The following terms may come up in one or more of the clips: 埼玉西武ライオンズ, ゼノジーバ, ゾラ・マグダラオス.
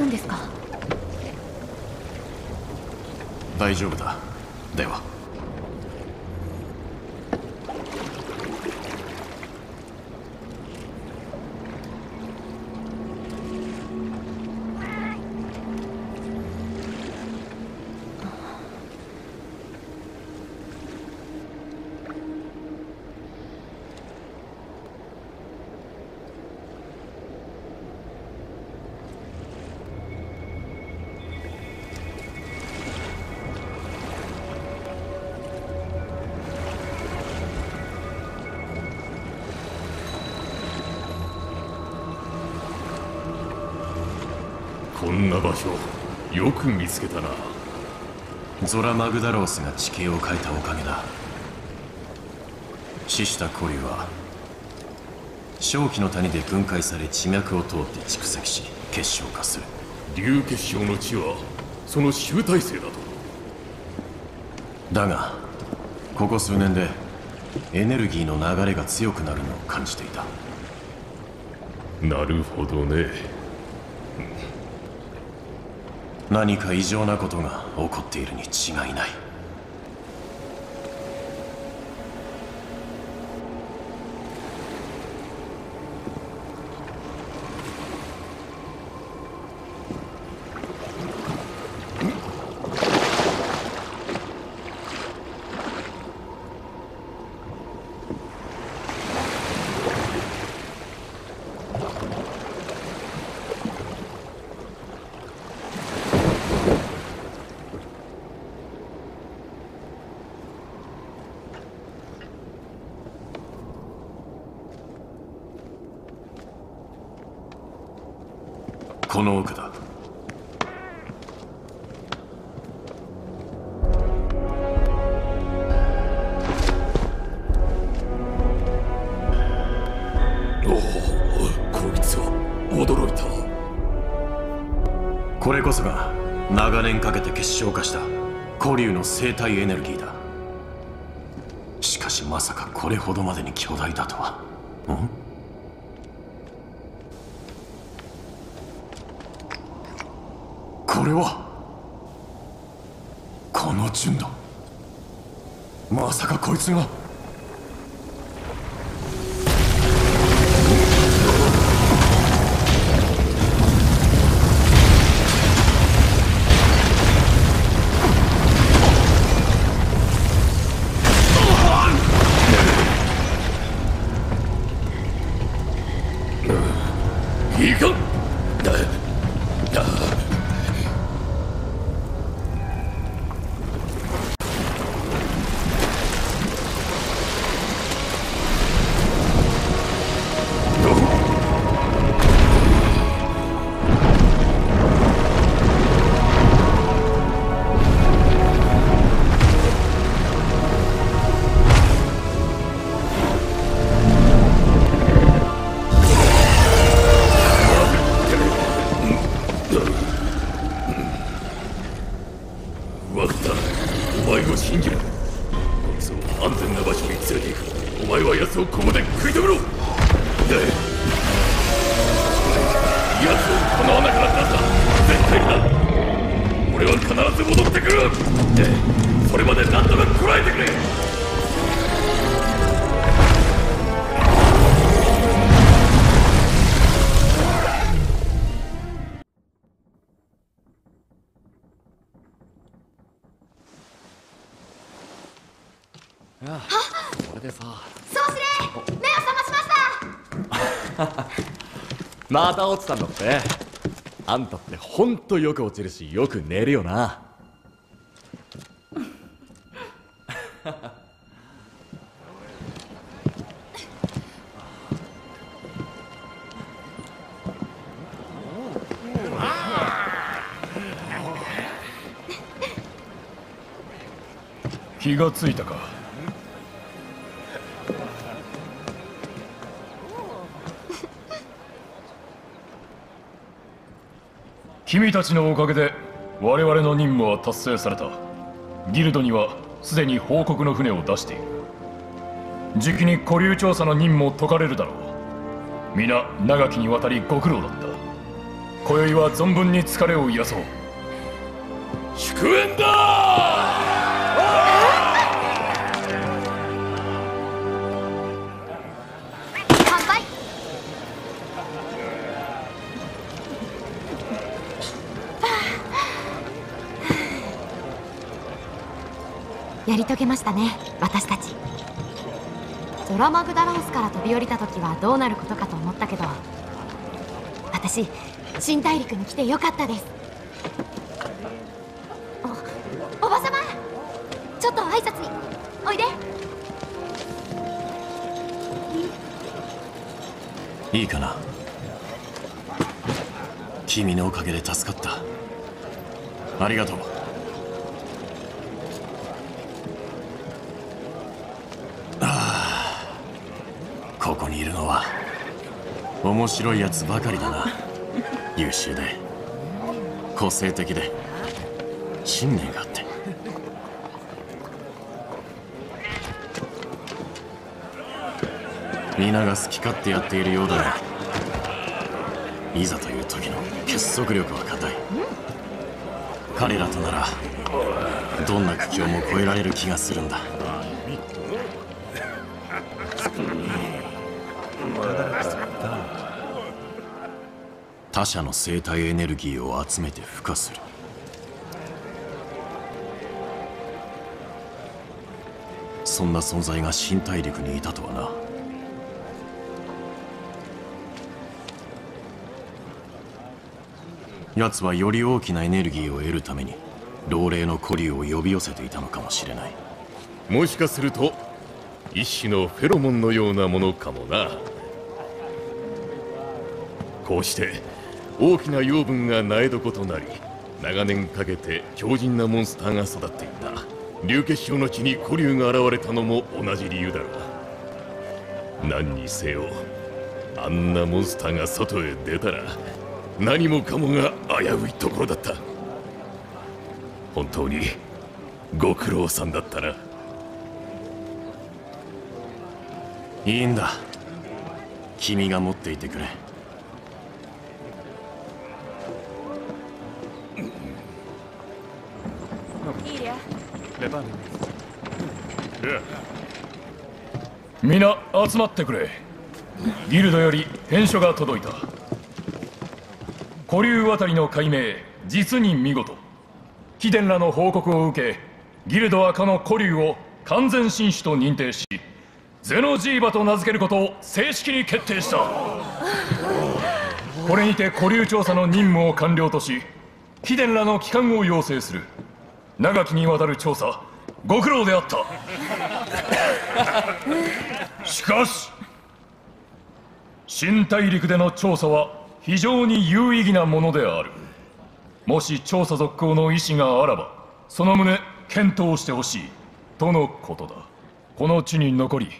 くんですか？大丈夫だ。では。こんな場所、よく見つけたな。ゾラ・マグダロースが地形を変えたおかげだ。死したコリは正気の谷で分解され、地脈を通って蓄積し結晶化する。竜結晶の地はその集大成だと。だがここ数年でエネルギーの流れが強くなるのを感じていた。なるほどね。何か異常なことが起こっているに違いない。この奥だ。おお、こいつは驚いた。これこそが長年かけて結晶化した古竜の生体エネルギーだ。しかしまさかこれほどまでに巨大だとは。ん？これはこの純度、まさかこいつが。また落ちたんだって。あんたってほんとよく落ちるし、よく寝るよな。気がついたか。君たちのおかげで我々の任務は達成された。ギルドにはすでに報告の船を出している。じきに古流調査の任務を解かれるだろう。皆長きにわたりご苦労だっ今宵は存分に疲れを癒そう。祝宴だ。乾杯。やり遂げましたね、私たち。ゾラマグダラオスから飛び降りた時はどうなることかと思ったけど、私新大陸に来てよかったです。おばさま、ちょっと挨拶においで。いいかな。君のおかげで助かった。ありがとう。ここにいるのは面白いやつばかりだな。優秀で個性的で信念があって。皆が好き勝手やっているようだが、いざという時の結束力は固い。彼らとならどんな苦境も越えられる気がするんだ。他者の生体エネルギーを集めて孵化する。そんな存在が新大陸にいたとはな。奴はより大きなエネルギーを得るために老齢の古竜を呼び寄せていたのかもしれない。もしかすると一種のフェロモンのようなものかもな。こうして大きな養分が苗床となり、長年かけて強靭なモンスターが育っていった。竜結晶の地に古竜が現れたのも同じ理由だろう。何にせよあんなモンスターが外へ出たら何もかもが危ういところだった。本当にご苦労さんだったな。いいんだ、君が持っていてくれ。みんな集まってくれ。ギルドより返書が届いた。古竜渡りの解明、実に見事。貴殿らの報告を受け、ギルドはかの古竜を完全新種と認定し、ゼノジーバと名付けることを正式に決定した。これにて古竜調査の任務を完了とし、貴殿らの帰還を要請する。長きにわたる調査、ご苦労であった。しかし、新大陸での調査は非常に有意義なものである。もし調査続行の意思があらば、その旨検討してほしいとのことだ。この地に残り、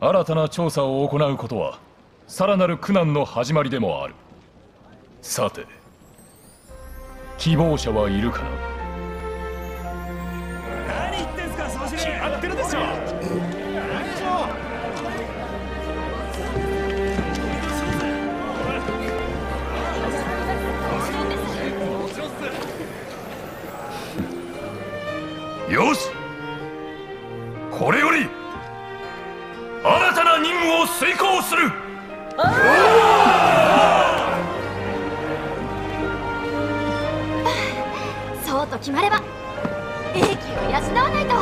新たな調査を行うことはさらなる苦難の始まりでもある。さて、希望者はいるかな。よし、これより新たな任務を遂行する。そうと決まれば英気を養わないと。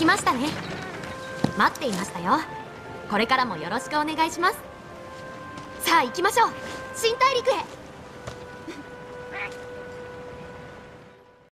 来ましたね。待っていましたよ。これからもよろしくお願いします。さあ行きましょう、新大陸へ。